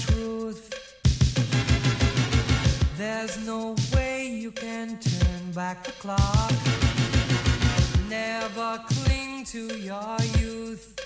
truth. There's no way you can turn back the clock. Never cling to your youth.